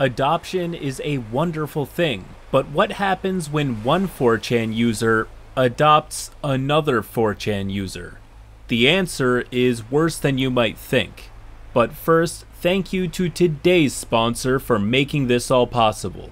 Adoption is a wonderful thing, but what happens when one 4chan user adopts another 4chan user? The answer is worse than you might think. But first, thank you to today's sponsor for making this all possible.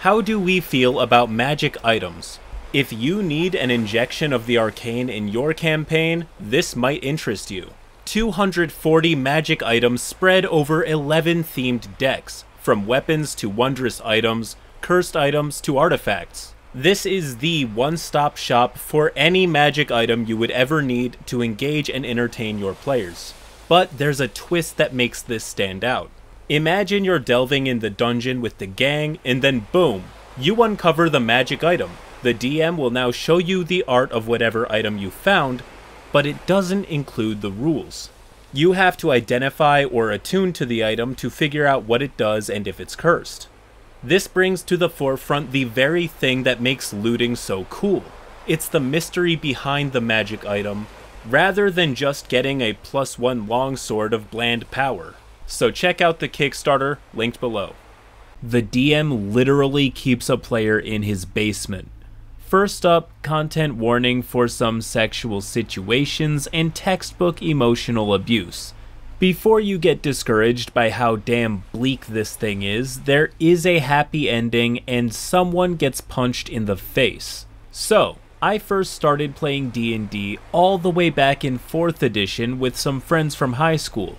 How do we feel about magic items? If you need an injection of the arcane in your campaign, this might interest you. 240 magic items spread over 11 themed decks, from weapons to wondrous items, cursed items to artifacts. This is the one-stop shop for any magic item you would ever need to engage and entertain your players. But there's a twist that makes this stand out. Imagine you're delving in the dungeon with the gang, and then boom, you uncover the magic item. The DM will now show you the art of whatever item you found, but it doesn't include the rules. You have to identify or attune to the item to figure out what it does and if it's cursed. This brings to the forefront the very thing that makes looting so cool. It's the mystery behind the magic item, rather than just getting a +1 longsword of bland power. So check out the Kickstarter, linked below. The DM literally keeps a player in his basement. First up, content warning for some sexual situations and textbook emotional abuse. Before you get discouraged by how damn bleak this thing is, there is a happy ending and someone gets punched in the face. So, I first started playing D&D all the way back in 4th edition with some friends from high school.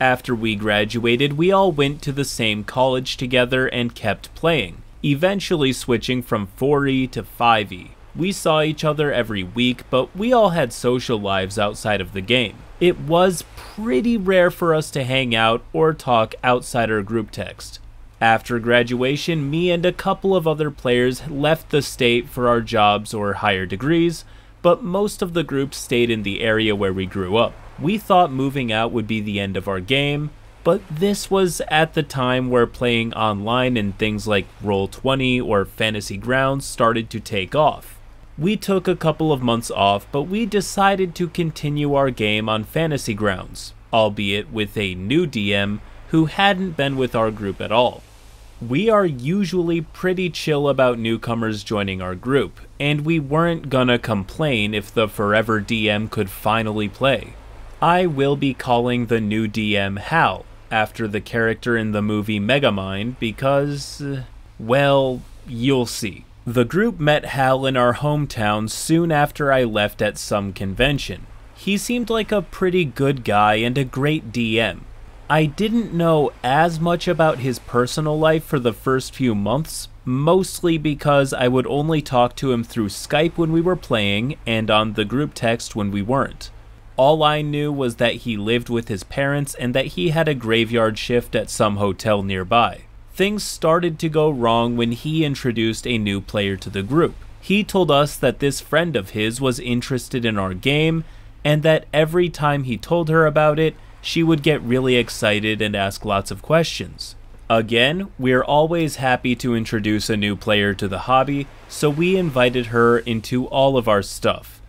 After we graduated, we all went to the same college together and kept playing, eventually switching from 4e to 5e. We saw each other every week, but we all had social lives outside of the game. It was pretty rare for us to hang out or talk outside our group text. After graduation, me and a couple of other players left the state for our jobs or higher degrees, but most of the group stayed in the area where we grew up. We thought moving out would be the end of our game, but this was at the time where playing online and things like Roll20 or Fantasy Grounds started to take off. We took a couple of months off, but we decided to continue our game on Fantasy Grounds, albeit with a new DM who hadn't been with our group at all. We are usually pretty chill about newcomers joining our group, and we weren't gonna complain if the forever DM could finally play. I will be calling the new DM Hal, after the character in the movie Megamind, because, well, you'll see. The group met Hal in our hometown soon after I left at some convention. He seemed like a pretty good guy and a great DM. I didn't know as much about his personal life for the first few months, mostly because I would only talk to him through Skype when we were playing and on the group text when we weren't. All I knew was that he lived with his parents and that he had a graveyard shift at some hotel nearby. Things started to go wrong when he introduced a new player to the group. He told us that this friend of his was interested in our game and that every time he told her about it, she would get really excited and ask lots of questions. Again, we're always happy to introduce a new player to the hobby, so we invited her into all of our stuff.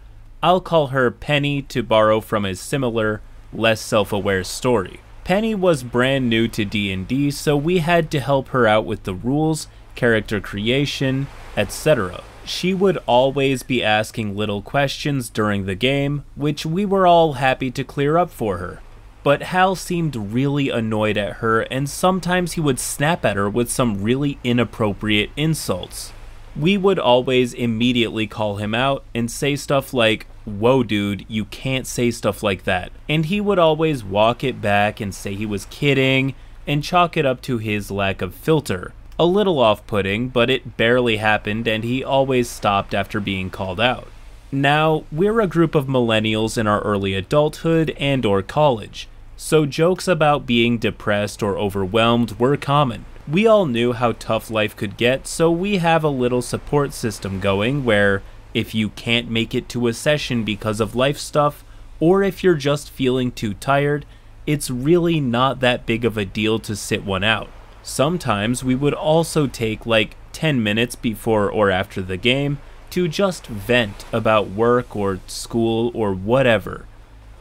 I'll call her Penny to borrow from a similar, less self-aware story. Penny was brand new to D&D, so we had to help her out with the rules, character creation, etc. She would always be asking little questions during the game, which we were all happy to clear up for her. But Hal seemed really annoyed at her, and sometimes he would snap at her with some really inappropriate insults. We would always immediately call him out and say stuff like, "Whoa dude, you can't say stuff like that." And he would always walk it back and say he was kidding and chalk it up to his lack of filter. A little off-putting, but it barely happened and he always stopped after being called out. Now, we're a group of millennials in our early adulthood and or college, so jokes about being depressed or overwhelmed were common. We all knew how tough life could get, so we have a little support system going where if you can't make it to a session because of life stuff, or if you're just feeling too tired, it's really not that big of a deal to sit one out. Sometimes we would also take like 10 minutes before or after the game to just vent about work or school or whatever.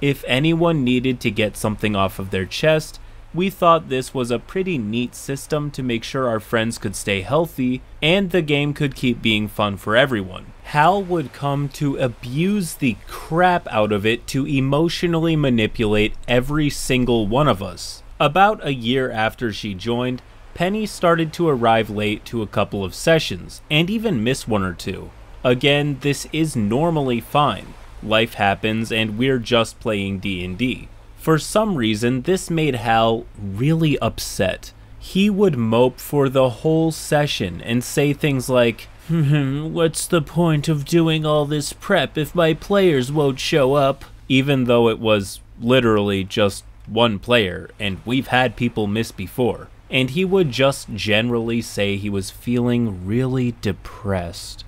If anyone needed to get something off of their chest, We thought this was a pretty neat system to make sure our friends could stay healthy and the game could keep being fun for everyone. Hal would come to abuse the crap out of it to emotionally manipulate every single one of us. About a year after she joined, Penny started to arrive late to a couple of sessions, and even miss one or two. Again, this is normally fine. Life happens and we're just playing D&D. For some reason, this made Hal really upset. He would mope for the whole session and say things like, "What's the point of doing all this prep if my players won't show up?" Even though it was literally just one player, and we've had people miss before. And he would just generally say he was feeling really depressed.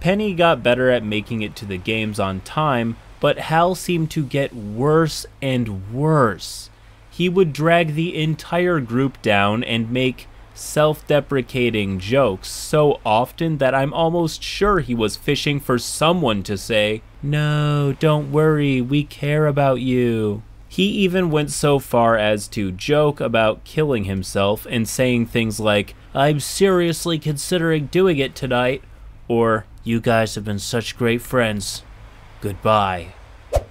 Penny got better at making it to the games on time, but Hal seemed to get worse and worse. He would drag the entire group down and make self-deprecating jokes so often that I'm almost sure he was fishing for someone to say, "No, don't worry, we care about you." He even went so far as to joke about killing himself and saying things like, "I'm seriously considering doing it tonight," or "You guys have been such great friends. Goodbye."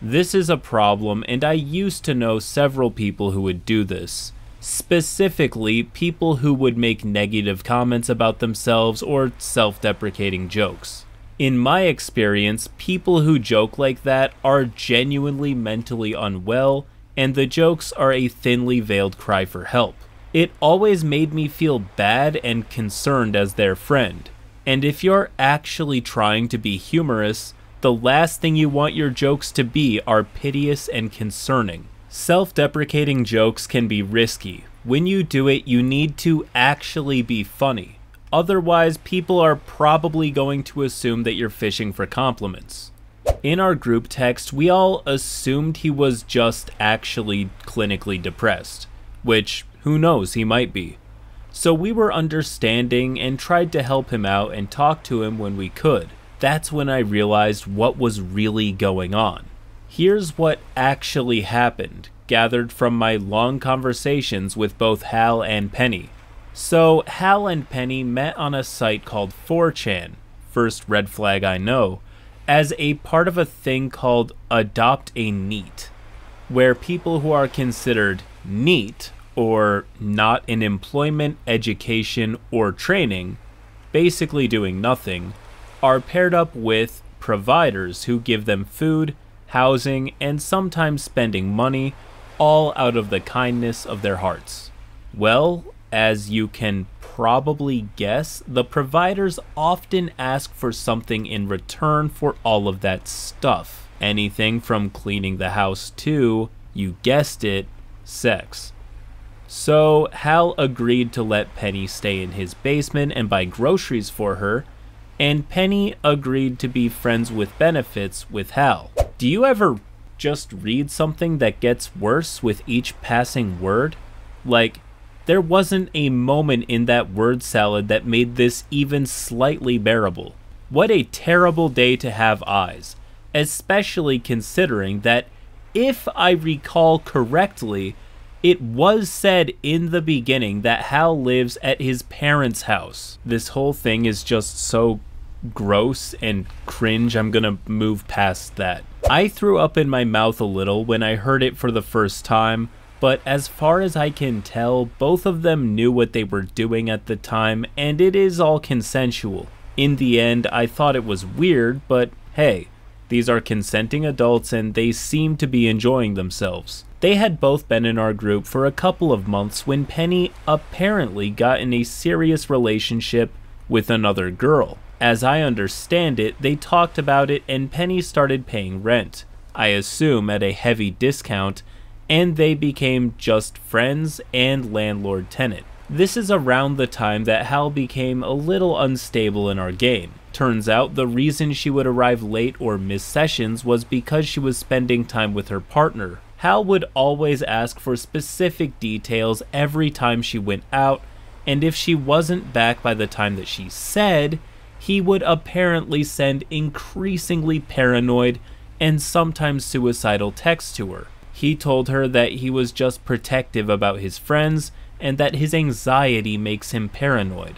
This is a problem, and I used to know several people who would do this. Specifically, people who would make negative comments about themselves or self-deprecating jokes. In my experience, people who joke like that are genuinely mentally unwell, and the jokes are a thinly veiled cry for help. It always made me feel bad and concerned as their friend. And if you're actually trying to be humorous, the last thing you want your jokes to be are piteous and concerning. Self-deprecating jokes can be risky. When you do it, you need to actually be funny. Otherwise, people are probably going to assume that you're fishing for compliments. In our group text, we all assumed he was just actually clinically depressed, which, who knows, he might be. So we were understanding and tried to help him out and talk to him when we could. That's when I realized what was really going on. Here's what actually happened, gathered from my long conversations with both Hal and Penny. So Hal and Penny met on a site called 4chan, first red flag I know, as a part of a thing called Adopt a NEET, where people who are considered NEET, or not in employment, education, or training, basically doing nothing, are paired up with providers who give them food, housing, and sometimes spending money, all out of the kindness of their hearts. Well, as you can probably guess, the providers often ask for something in return for all of that stuff. Anything from cleaning the house to, you guessed it, sex. So Hal agreed to let Penny stay in his basement and buy groceries for her, and Penny agreed to be friends with benefits with Hal. Do you ever just read something that gets worse with each passing word? Like, there wasn't a moment in that word salad that made this even slightly bearable. What a terrible day to have eyes, especially considering that, if I recall correctly, it was said in the beginning that Hal lives at his parents' house. This whole thing is just so gross and cringe, I'm gonna move past that. I threw up in my mouth a little when I heard it for the first time, but as far as I can tell, both of them knew what they were doing at the time, and it is all consensual. In the end, I thought it was weird, but hey, these are consenting adults and they seem to be enjoying themselves. They had both been in our group for a couple of months when Penny apparently got in a serious relationship with another girl. As I understand it, they talked about it and Penny started paying rent, I assume at a heavy discount, and they became just friends and landlord-tenant. This is around the time that Hal became a little unstable in our game. Turns out the reason she would arrive late or miss sessions was because she was spending time with her partner. Hal would always ask for specific details every time she went out, and if she wasn't back by the time that she said, he would apparently send increasingly paranoid and sometimes suicidal texts to her. He told her that he was just protective about his friends and that his anxiety makes him paranoid.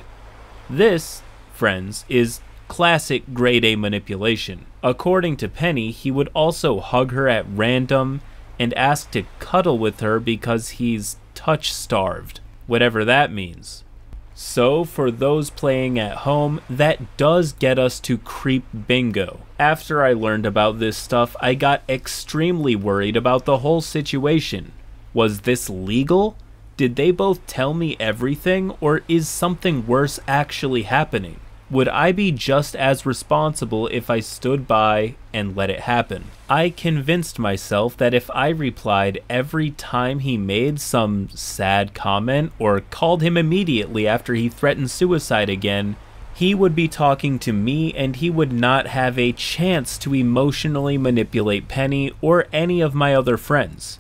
This, friends, is classic grade A manipulation. According to Penny, he would also hug her at random and ask to cuddle with her because he's touch starved, whatever that means. So for those playing at home, that does get us to creep bingo. After I learned about this stuff, I got extremely worried about the whole situation. Was this legal? Did they both tell me everything, or is something worse actually happening? Would I be just as responsible if I stood by and let it happen? I convinced myself that if I replied every time he made some sad comment or called him immediately after he threatened suicide again, he would be talking to me and he would not have a chance to emotionally manipulate Penny or any of my other friends.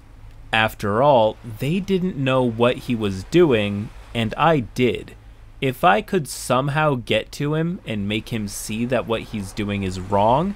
After all, they didn't know what he was doing, and I did. If I could somehow get to him and make him see that what he's doing is wrong,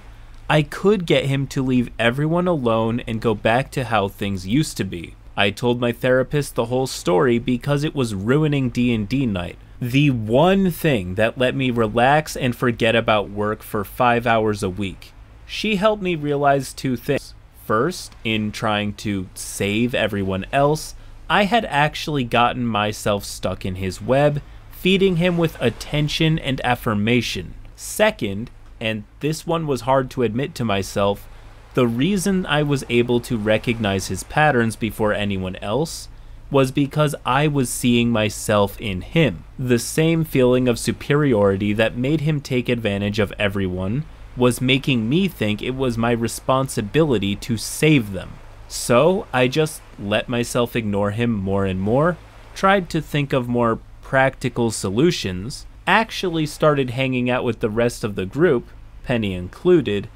I could get him to leave everyone alone and go back to how things used to be. I told my therapist the whole story because it was ruining D&D night. The one thing that let me relax and forget about work for 5 hours a week. She helped me realize two things. First, in trying to save everyone else, I had actually gotten myself stuck in his web, feeding him with attention and affirmation. Second, and this one was hard to admit to myself, the reason I was able to recognize his patterns before anyone else was because I was seeing myself in him. The same feeling of superiority that made him take advantage of everyone was making me think it was my responsibility to save them. So I just let myself ignore him more and more, tried to think of more practical solutions, actually started hanging out with the rest of the group, Penny included,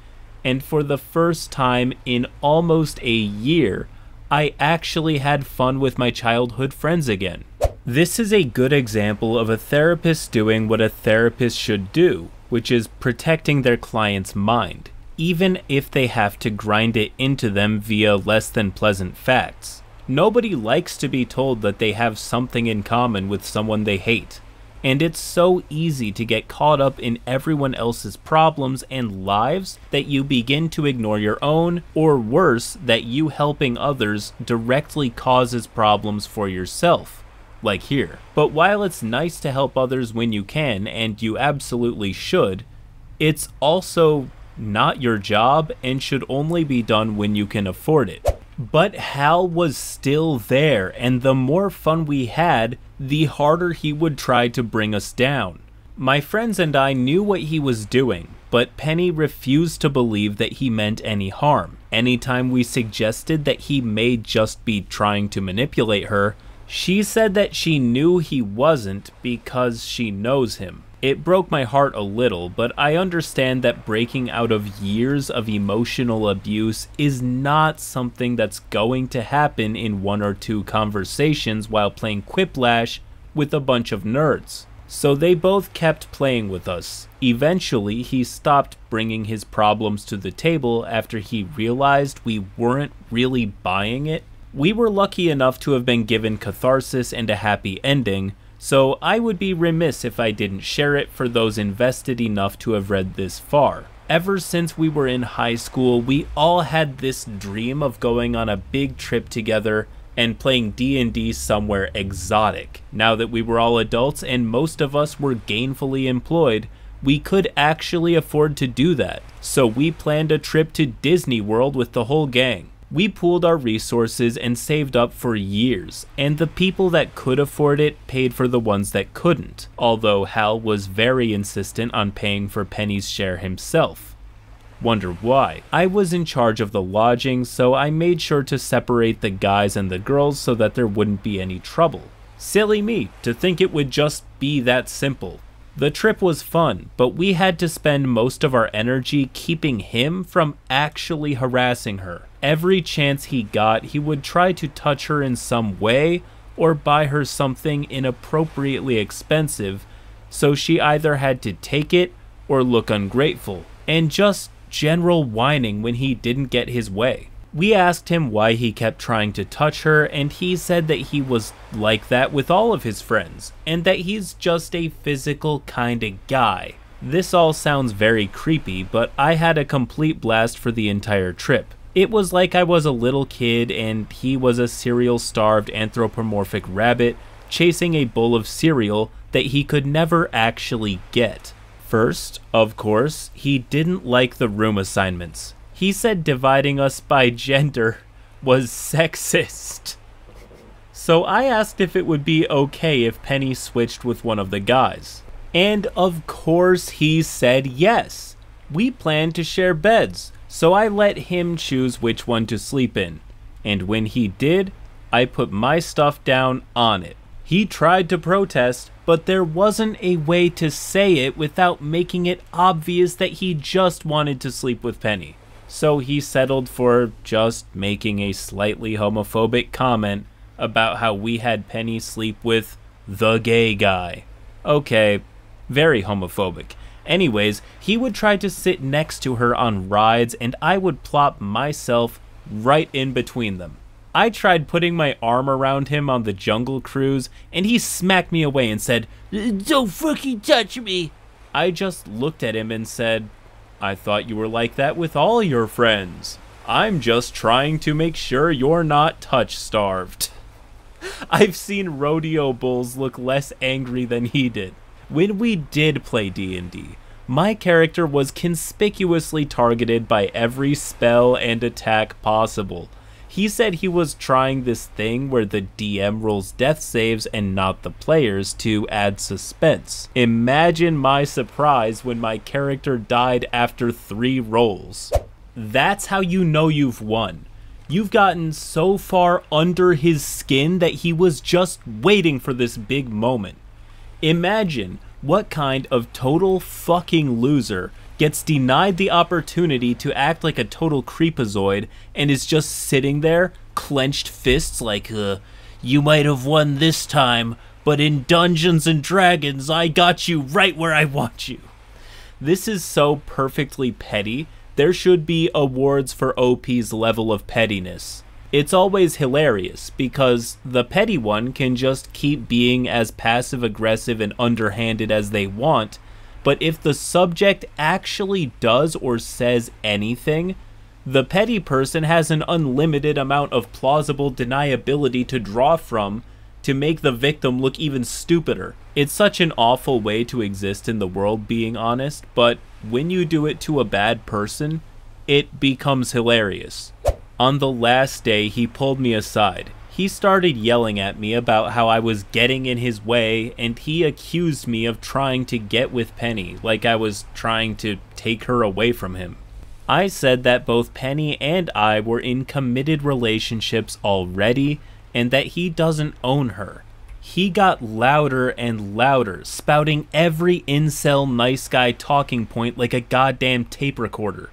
and for the first time in almost a year, I actually had fun with my childhood friends again. This is a good example of a therapist doing what a therapist should do, which is protecting their client's mind, even if they have to grind it into them via less than pleasant facts. Nobody likes to be told that they have something in common with someone they hate, and it's so easy to get caught up in everyone else's problems and lives that you begin to ignore your own, or worse, that you helping others directly causes problems for yourself. Like here. But while it's nice to help others when you can, and you absolutely should, it's also not your job and should only be done when you can afford it. But Hal was still there, and the more fun we had, the harder he would try to bring us down. My friends and I knew what he was doing, but Penny refused to believe that he meant any harm. Anytime we suggested that he may just be trying to manipulate her, she said that she knew he wasn't because she knows him. It broke my heart a little, but I understand that breaking out of years of emotional abuse is not something that's going to happen in 1 or 2 conversations while playing Quiplash with a bunch of nerds. So they both kept playing with us. Eventually, he stopped bringing his problems to the table after he realized we weren't really buying it. We were lucky enough to have been given catharsis and a happy ending, so I would be remiss if I didn't share it for those invested enough to have read this far. Ever since we were in high school, we all had this dream of going on a big trip together and playing D&D somewhere exotic. Now that we were all adults and most of us were gainfully employed, we could actually afford to do that. So we planned a trip to Disney World with the whole gang. We pooled our resources and saved up for years, and the people that could afford it paid for the ones that couldn't, although Hal was very insistent on paying for Penny's share himself. Wonder why? I was in charge of the lodging, so I made sure to separate the guys and the girls so that there wouldn't be any trouble. Silly me, to think it would just be that simple. The trip was fun, but we had to spend most of our energy keeping him from actually harassing her. Every chance he got, he would try to touch her in some way or buy her something inappropriately expensive, so she either had to take it or look ungrateful, and just general whining when he didn't get his way. We asked him why he kept trying to touch her, and he said that he was like that with all of his friends, and that he's just a physical kind of guy. This all sounds very creepy, but I had a complete blast for the entire trip. It was like I was a little kid and he was a cereal-starved anthropomorphic rabbit chasing a bowl of cereal that he could never actually get. First, of course, he didn't like the room assignments. He said dividing us by gender was sexist. So I asked if it would be okay if Penny switched with one of the guys. And of course he said yes. We planned to share beds, so I let him choose which one to sleep in. And when he did, I put my stuff down on it. He tried to protest, but there wasn't a way to say it without making it obvious that he just wanted to sleep with Penny. So he settled for just making a slightly homophobic comment about how we had Penny sleep with the gay guy. Okay. Very homophobic. Anyways, he would try to sit next to her on rides and I would plop myself right in between them. I tried putting my arm around him on the Jungle Cruise and he smacked me away and said, "Don't fucking touch me." I just looked at him and said, "I thought you were like that with all your friends. I'm just trying to make sure you're not touch starved." I've seen rodeo bulls look less angry than he did. When we did play D&D, my character was conspicuously targeted by every spell and attack possible. He said he was trying this thing where the DM rolls death saves and not the players to add suspense. Imagine my surprise when my character died after 3 rolls. That's how you know you've won. You've gotten so far under his skin that he was just waiting for this big moment. Imagine what kind of total fucking loser gets denied the opportunity to act like a total creepazoid and is just sitting there, clenched fists like, "You might have won this time, but in Dungeons and Dragons, I got you right where I want you." This is so perfectly petty. There should be awards for OP's level of pettiness. It's always hilarious because the petty one can just keep being as passive-aggressive and underhanded as they want, but if the subject actually does or says anything, the petty person has an unlimited amount of plausible deniability to draw from to make the victim look even stupider. It's such an awful way to exist in the world, being honest, but when you do it to a bad person, it becomes hilarious. On the last day, he pulled me aside. He started yelling at me about how I was getting in his way, and he accused me of trying to get with Penny, like I was trying to take her away from him. I said that both Penny and I were in committed relationships already, and that he doesn't own her. He got louder and louder, spouting every incel nice guy talking point like a goddamn tape recorder.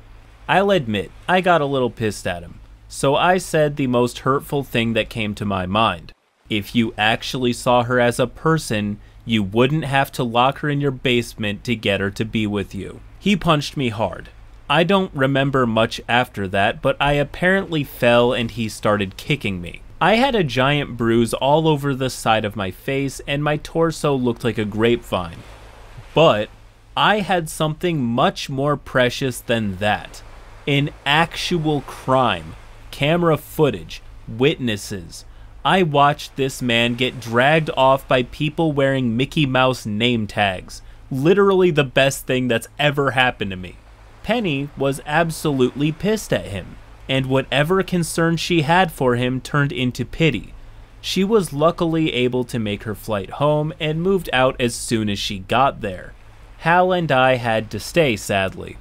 I'll admit, I got a little pissed at him. So I said the most hurtful thing that came to my mind. If you actually saw her as a person, you wouldn't have to lock her in your basement to get her to be with you. He punched me hard. I don't remember much after that, but I apparently fell and he started kicking me. I had a giant bruise all over the side of my face and my torso looked like a grapevine. But I had something much more precious than that. An actual crime. Camera footage, witnesses. I watched this man get dragged off by people wearing Mickey Mouse name tags. Literally the best thing that's ever happened to me. Penny was absolutely pissed at him, and whatever concern she had for him turned into pity. She was luckily able to make her flight home and moved out as soon as she got there. Hal and I had to stay, sadly.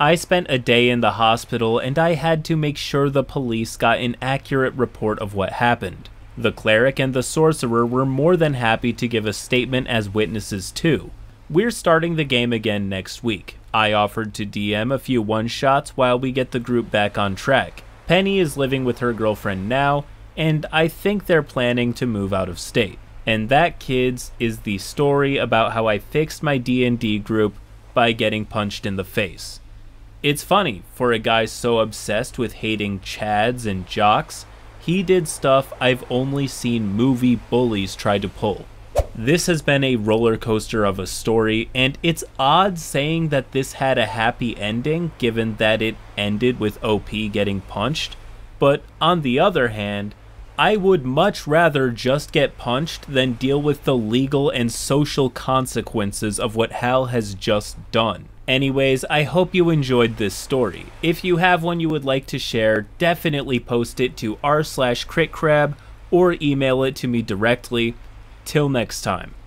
I spent a day in the hospital and I had to make sure the police got an accurate report of what happened. The cleric and the sorcerer were more than happy to give a statement as witnesses too. We're starting the game again next week. I offered to DM a few one-shots while we get the group back on track. Penny is living with her girlfriend now, and I think they're planning to move out of state. And that, kids, is the story about how I fixed my D&D group by getting punched in the face. It's funny, for a guy so obsessed with hating chads and jocks, he did stuff I've only seen movie bullies try to pull. This has been a roller coaster of a story, and it's odd saying that this had a happy ending given that it ended with OP getting punched, but on the other hand, I would much rather just get punched than deal with the legal and social consequences of what Hal has just done. Anyways, I hope you enjoyed this story. If you have one you would like to share, definitely post it to r/CritCrab or email it to me directly. Till next time.